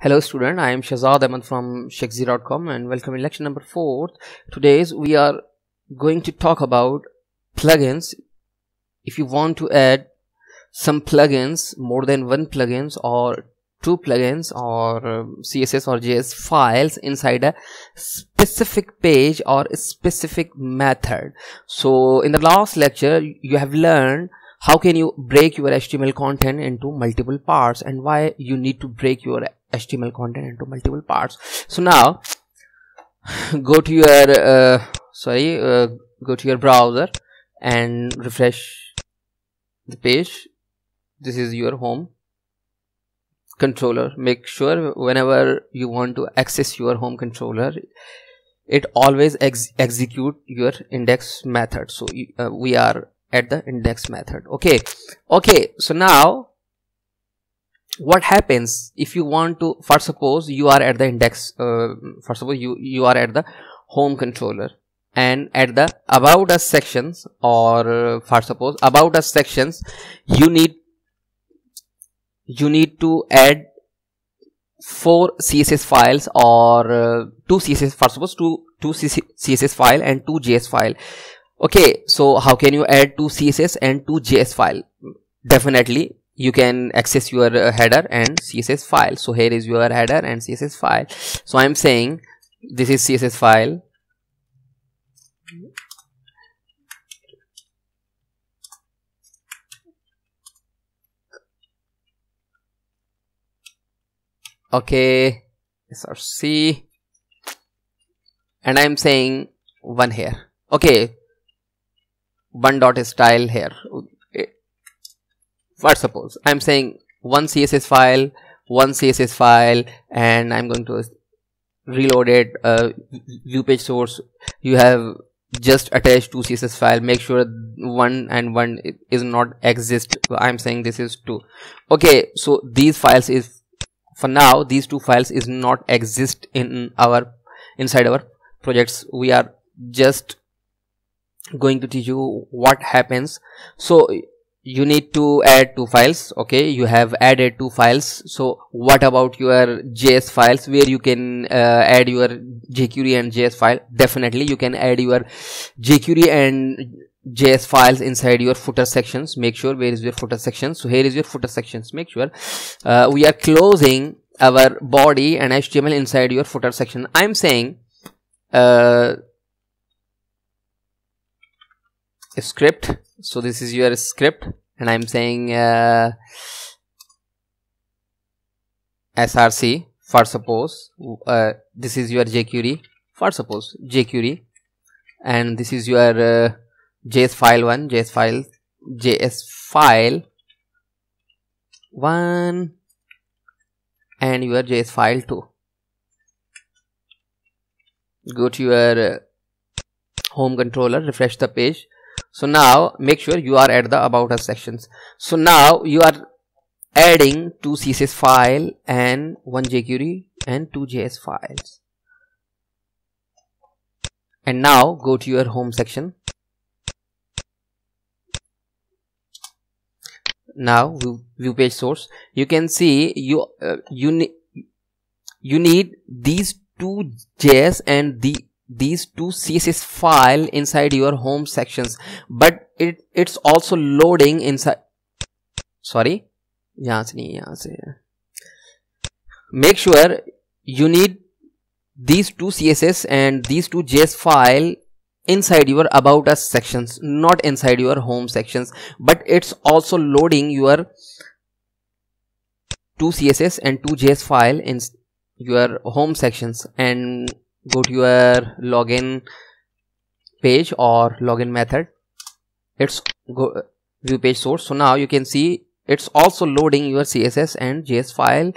Hello student, I am Shahzad Ahmed from Shakzee.com and welcome in lecture number 4. Today we are going to talk about plugins. If you want to add some plugins, more than one plugins or two plugins or CSS or JS files inside a specific page or a specific method. So in the last lecture you have learned how can you break your HTML content into multiple parts and why you need to break your HTML content into multiple parts. So now go to your go to your browser and refresh the page. This is your home controller. Make sure whenever you want to access your home controller, it always execute your index method. So we are at the index method. Okay, so now what happens if you want to, you are at the home controller and at the about us sections or about us sections, you need to add 4 CSS files or two CSS file and 2 JS file. Okay, so how can you add 2 CSS and 2 JS file? Definitely you can access your header and CSS file. So here is your header and CSS file. So I am saying this is CSS file . Okay, src, and I am saying 1 here. Okay, 1 dot style here. I'm saying 1 CSS file, 1 CSS file, and I'm going to reload it. View page source, you have just attached 2 CSS file. Make sure 1 and 1 is not exist. I'm saying this is 2. Okay, so these files is, for now these 2 files is not exist in our, inside our projects. We are just going to teach you what happens. So you need to add 2 files. Okay, you have added 2 files. So what about your JS files, where you can add your jQuery and JS file? Definitely you can add your jQuery and JS files inside your footer sections. Make sure where is your footer section. So here is your footer sections. Make sure we are closing our body and HTML inside your footer section. I'm saying script. So this is your script, and I'm saying src for suppose, this is your jQuery for suppose jQuery, and this is your JS file 1 and your JS file 2. Go to your home controller, refresh the page. So now make sure you are at the about us sections. So now you are adding 2 CSS file and 1 jQuery and 2 JS files. And now go to your home section. Now view page source. You can see you need these 2 JS and these 2 CSS file inside your home sections, but it's also loading inside. Make sure you need these 2 CSS and these 2 JS file inside your about us sections, not inside your home sections, but it's also loading your 2 CSS and 2 JS file in your home sections. And go to your login page or login method. View page source. So now you can see it's also loading your CSS and JS file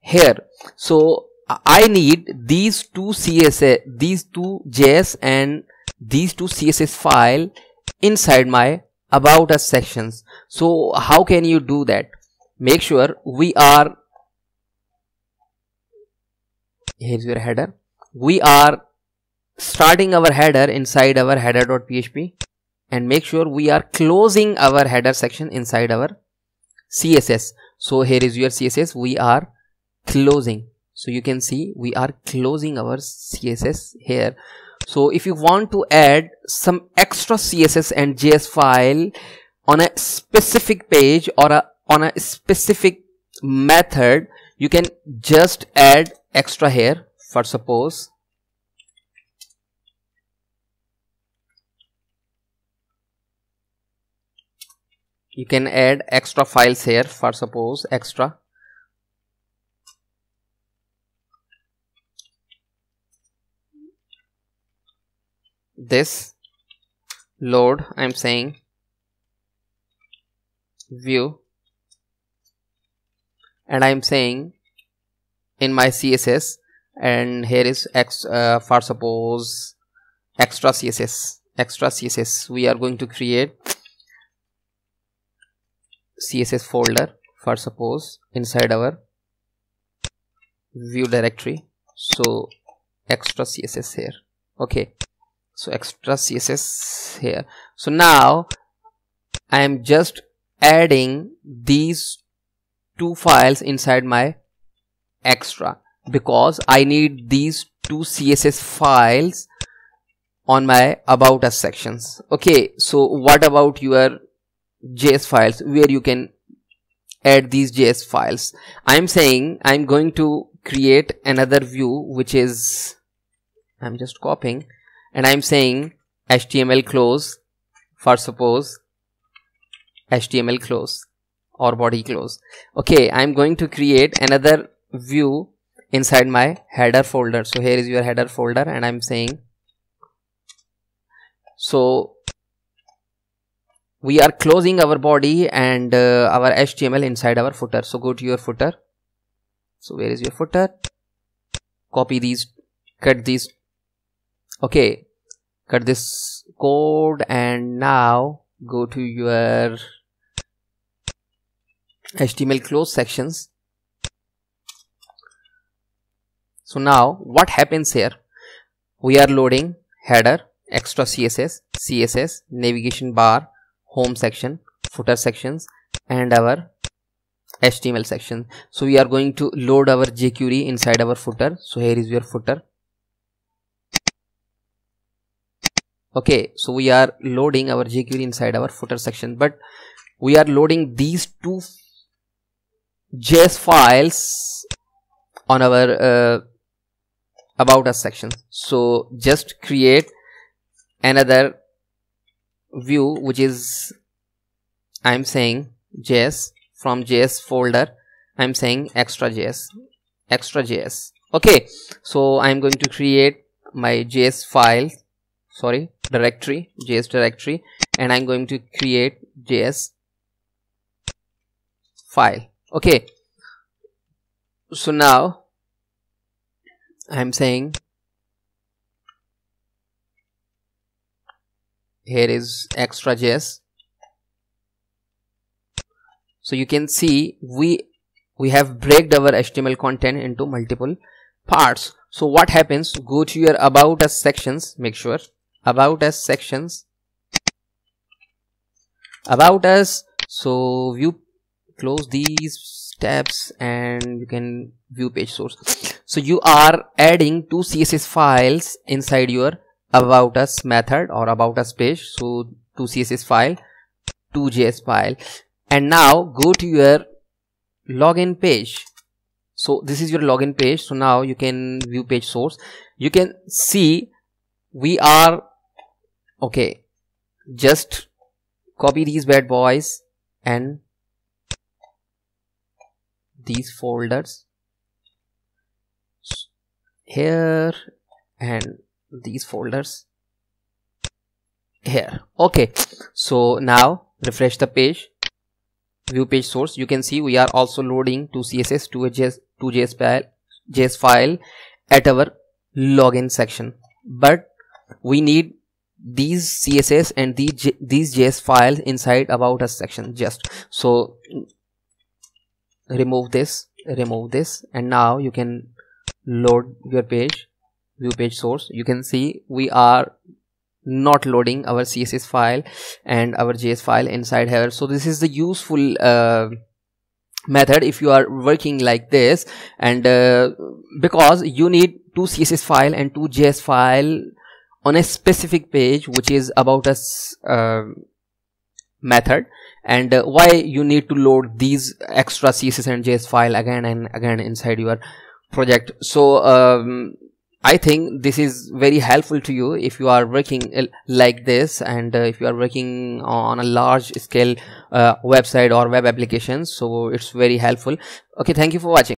here. So I need these 2 CSS, these 2 JS and these 2 CSS file inside my about us sections. So how can you do that? Make sure we are, here's your header. We are starting our header inside our header.php, and make sure we are closing our header section inside our CSS. So here is your CSS. We are closing. So you can see we are closing our CSS here. So if you want to add some extra CSS and JS file on a specific page or on a specific method, you can just add extra here. For suppose you can add extra files here, for suppose extra. This load, I'm saying view, and I'm saying in my CSS, and here is for suppose extra CSS. Extra CSS, we are going to create CSS folder, for suppose inside our view directory. So extra CSS here. Okay, so extra CSS here. So now I am just adding these two files inside my extra, because I need these two CSS files on my about us sections. Okay, so what about your JS files, where you can add these JS files? I'm saying I'm going to create another view, which is, I'm just copying, and I'm saying HTML close, for suppose HTML close or body close. Okay, I'm going to create another view inside my header folder. So here is your header folder, and I'm saying, so we are closing our body and our HTML inside our footer. So go to your footer. So where is your footer? Copy these, cut these. Okay, cut this code, and now go to your HTML close sections. So now what happens here? We are loading header, extra CSS, CSS, navigation bar, home section, footer sections, and our HTML section. So we are going to load our jQuery inside our footer. So here is your footer. Okay, so we are loading our jQuery inside our footer section, but we are loading these two JS files on our about us section. So just create another view, which is, I'm saying JS, from JS folder I'm saying extra JS, extra JS. Okay, so I'm going to create my JS file, sorry, directory, JS directory, and I'm going to create JS file. Okay, so now I'm saying here is extra JS. So you can see we have breaked our HTML content into multiple parts. So what happens? Go to your about us sections. Make sure about us sections, about us. So view, close these tabs, and you can view page source. So you are adding two CSS files inside your about us method or about us page. So two CSS file, two JS file, and now go to your login page. So this is your login page. So now you can view page source. You can see we are, okay, just copy these bad boys and these folders here and these folders here. Okay, so now refresh the page, view page source. You can see we are also loading two CSS, two JS file at our login section, but we need these CSS and these JS files inside about us section. Just so remove this, remove this, and now you can load your page, view page source. You can see we are not loading our CSS file and our JS file inside here. So this is the useful method if you are working like this, and because you need two CSS file and two JS file on a specific page which is about a method, and why you need to load these extra CSS and JS file again and again inside your project. So I think this is very helpful to you if you are working like this, and if you are working on a large scale website or web applications. So it's very helpful. Okay, thank you for watching.